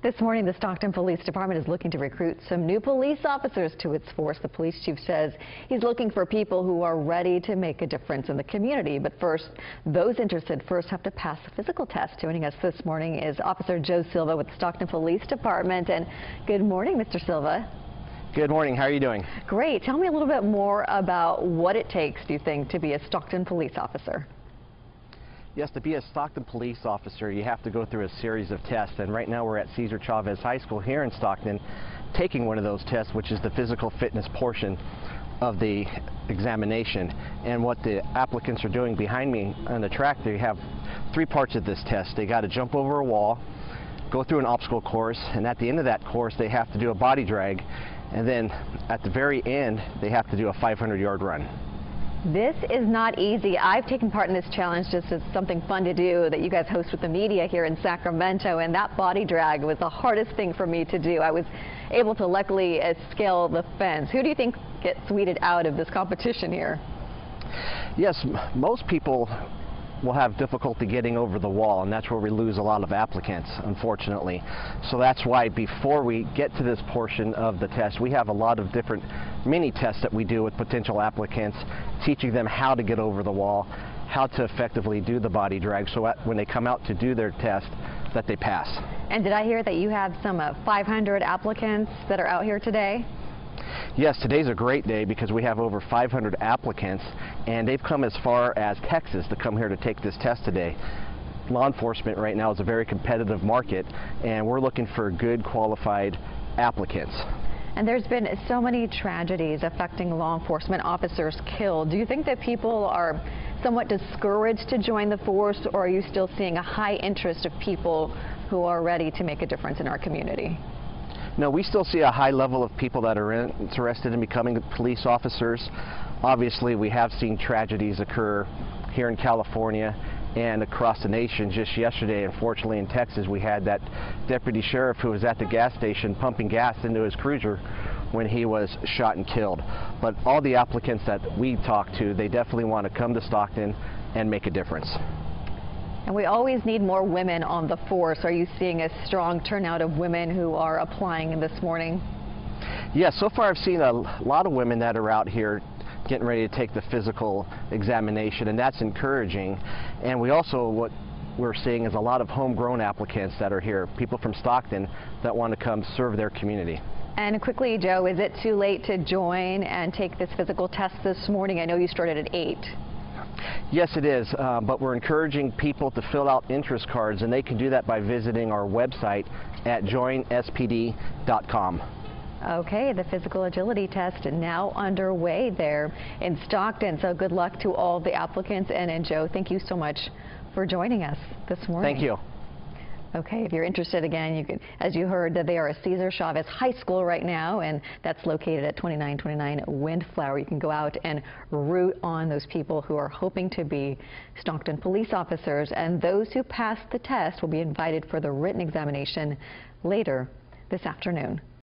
This morning, the Stockton Police Department is looking to recruit some new police officers to its force. The police chief says he's looking for people who are ready to make a difference in the community. But first, those interested have to pass a physical test. Joining us this morning is Officer Joe Silva with the Stockton Police Department. And good morning, Mr. Silva. Good morning. How are you doing? Great. Tell me a little bit more about what it takes, do you think, to be a Stockton police officer? Yes, to be a Stockton police officer, you have to go through a series of tests, and right now we're at Cesar Chavez High School here in Stockton taking one of those tests, which is the physical fitness portion of the examination. And what the applicants are doing behind me on the track, they have three parts of this test. They got to jump over a wall, go through an obstacle course, and at the end of that course they have to do a body drag, and then at the very end they have to do a 500-yard run. This is not easy. I've taken part in this challenge just as something fun to do that you guys host with the media here in Sacramento, and that body drag was the hardest thing for me to do. I was able to luckily scale the fence. Who do you think gets weeded out of this competition here? Yes, most people will have difficulty getting over the wall, and that's where we lose a lot of applicants, unfortunately. So that's why before we get to this portion of the test, we have a lot of different mini tests that we do with potential applicants, teaching them how to get over the wall, how to effectively do the body drag, so when they come out to do their test, that they pass. And did I hear that you have some 500 applicants that are out here today? Yes, today's a great day because we have over 500 applicants, and they've come as far as Texas to come here to take this test today. Law enforcement right now is a very competitive market, and we're looking for good qualified applicants. And there's been so many tragedies affecting law enforcement officers killed. Do you think that people are somewhat discouraged to join the force, or are you still seeing a high interest of people who are ready to make a difference in our community? No, we still see a high level of people that are interested in becoming police officers. Obviously, we have seen tragedies occur here in California and across the nation. Just yesterday, unfortunately, in Texas, we had that deputy sheriff who was at the gas station pumping gas into his cruiser when he was shot and killed. But all the applicants that we talk to, they definitely want to come to Stockton and make a difference. And we always need more women on the force. Are you seeing a strong turnout of women who are applying this morning? Yes, so far I've seen a lot of women that are out here getting ready to take the physical examination, and that's encouraging. And we also, what we're seeing is a lot of homegrown applicants that are here, people from Stockton that want to come serve their community. And quickly, Joe, is it too late to join and take this physical test this morning? I know you started at 8. Yes, it is, but we're encouraging people to fill out interest cards, and they can do that by visiting our website at joinspd.com. Okay, the physical agility test now underway there in Stockton, so good luck to all the applicants. And Joe, thank you so much for joining us this morning. Thank you. Okay, if you're interested, again, you can, as you heard, that they are at Cesar Chavez High School right now, and that's located at 2929 Windflower. You can go out and root on those people who are hoping to be Stockton police officers, and those who pass the test will be invited for the written examination later this afternoon.